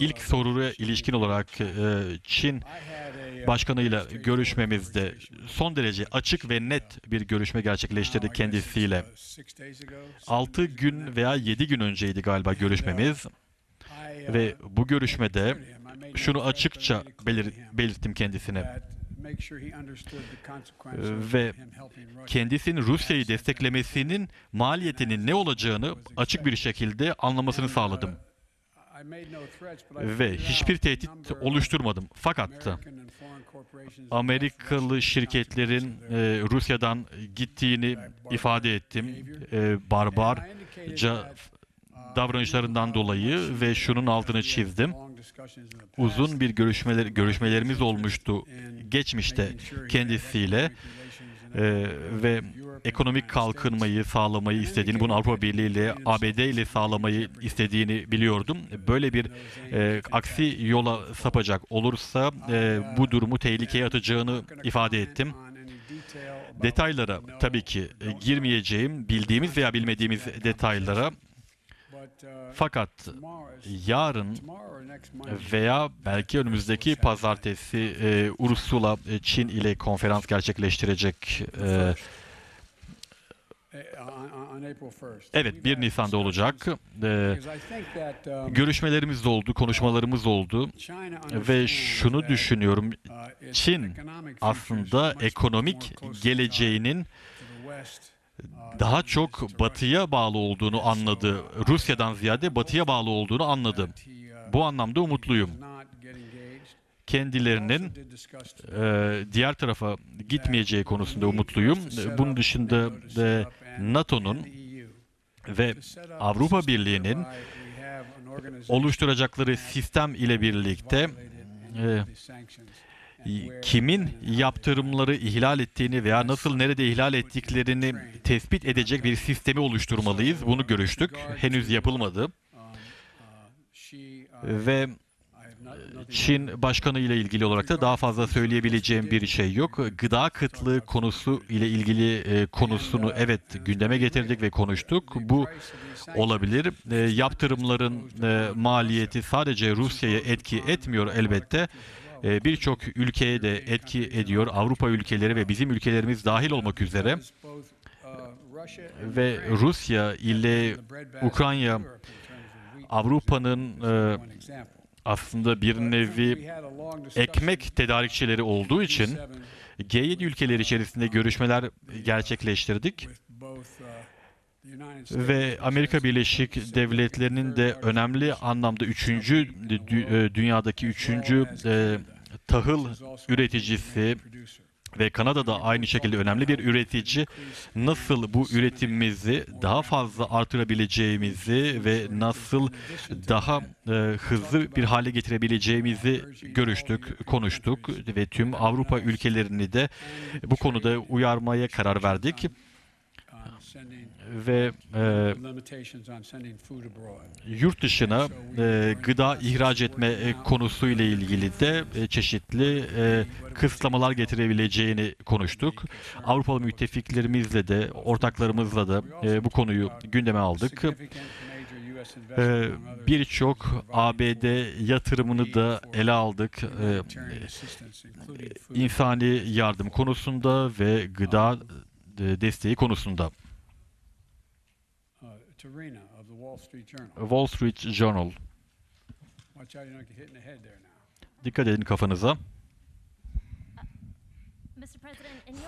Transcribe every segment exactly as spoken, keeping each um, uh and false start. İlk soruya ilişkin olarak Çin Başkanı'yla görüşmemizde son derece açık ve net bir görüşme gerçekleştirdik kendisiyle. altı gün veya yedi gün önceydi galiba görüşmemiz ve bu görüşmede şunu açıkça belir belirttim kendisine ve kendisinin Rusya'yı desteklemesinin maliyetinin ne olacağını açık bir şekilde anlamasını sağladım. Ve hiçbir tehdit oluşturmadım. Fakat Amerikalı şirketlerin e, Rusya'dan gittiğini ifade ettim. E, barbarca davranışlarından dolayı ve şunun altını çizdim. Uzun bir görüşmeler, görüşmelerimiz olmuştu geçmişte kendisiyle. Ee, ve ekonomik kalkınmayı sağlamayı istediğini, bunu Avrupa Birliği ile A B D ile sağlamayı istediğini biliyordum. Böyle bir e, aksi yola sapacak olursa e, bu durumu tehlikeye atacağını ifade ettim. Detaylara tabii ki girmeyeceğim, bildiğimiz veya bilmediğimiz detaylara. Fakat yarın veya belki önümüzdeki pazartesi e, Ursula Çin ile konferans gerçekleştirecek. E, evet, bir Nisan'da olacak. E, görüşmelerimiz oldu, konuşmalarımız oldu ve şunu düşünüyorum. Çin aslında ekonomik geleceğinin daha çok Batı'ya bağlı olduğunu anladı. Rusya'dan ziyade Batı'ya bağlı olduğunu anladı. Bu anlamda umutluyum. Kendilerinin e, diğer tarafa gitmeyeceği konusunda umutluyum. Bunun dışında e, NATO'nun ve Avrupa Birliği'nin oluşturacakları sistem ile birlikte e, kimin yaptırımları ihlal ettiğini veya nasıl, nerede ihlal ettiklerini tespit edecek bir sistemi oluşturmalıyız. Bunu görüştük. Henüz yapılmadı. Ve Çin Başkanı ile ilgili olarak da daha fazla söyleyebileceğim bir şey yok. Gıda kıtlığı konusu ile ilgili e, konusunu evet gündeme getirdik ve konuştuk. Bu olabilir. E, yaptırımların e, maliyeti sadece Rusya'ya etki etmiyor elbette. Birçok ülkeye de etki ediyor. Avrupa ülkeleri ve bizim ülkelerimiz dahil olmak üzere. Ve Rusya ile Ukrayna Avrupa'nın aslında bir nevi ekmek tedarikçileri olduğu için G yedi ülkeleri içerisinde görüşmeler gerçekleştirdik. Ve Amerika Birleşik Devletleri'nin de önemli anlamda üçüncü dünyadaki üçüncü e, tahıl üreticisi ve Kanada'da aynı şekilde önemli bir üretici, nasıl bu üretimimizi daha fazla artırabileceğimizi ve nasıl daha e, hızlı bir hale getirebileceğimizi görüştük, konuştuk ve tüm Avrupa ülkelerini de bu konuda uyarmaya karar verdik. Ve e, yurt dışına e, gıda ihraç etme e, konusuyla ilgili de e, çeşitli e, kısıtlamalar getirebileceğini konuştuk. Avrupalı müttefiklerimizle de, ortaklarımızla da e, bu konuyu gündeme aldık. E, Birçok A B D yatırımını da ele aldık. E, insani yardım konusunda ve gıda desteği konusunda. Wall Street Journal. Dikkat edin kafanıza.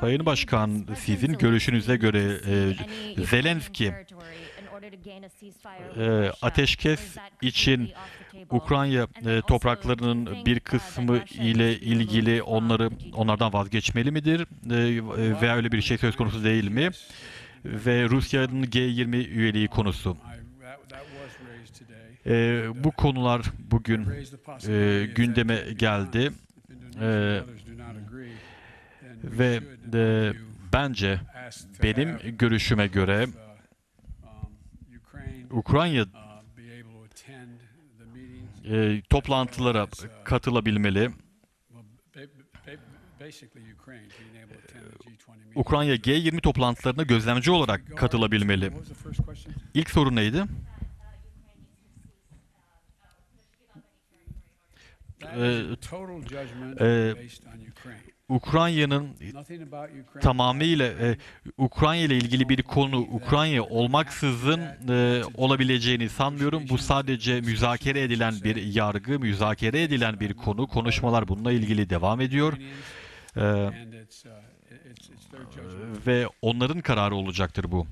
Sayın Başkan, sizin görüşünüze göre e, Zelenski e, ateşkes için Ukrayna e, topraklarının bir kısmı ile ilgili onları onlardan vazgeçmeli midir e, veya öyle bir şey söz konusu değil mi? Ve Rusya'nın G yirmi üyeliği konusu. E, bu konular bugün e, gündeme geldi. E, Ve e, bence benim görüşüme göre Ukrayna e, toplantılara katılabilmeli. Ukrayna G yirmi toplantılarına gözlemci olarak katılabilmeli. İlk soru neydi? e, e, Ukrayna'nın tamamıyla e, Ukrayna ile ilgili bir konu Ukrayna olmaksızın e, olabileceğini sanmıyorum. Bu sadece müzakere edilen bir yargı, müzakere edilen bir konu. Konuşmalar bununla ilgili devam ediyor. E, ve onların kararı olacaktır bu.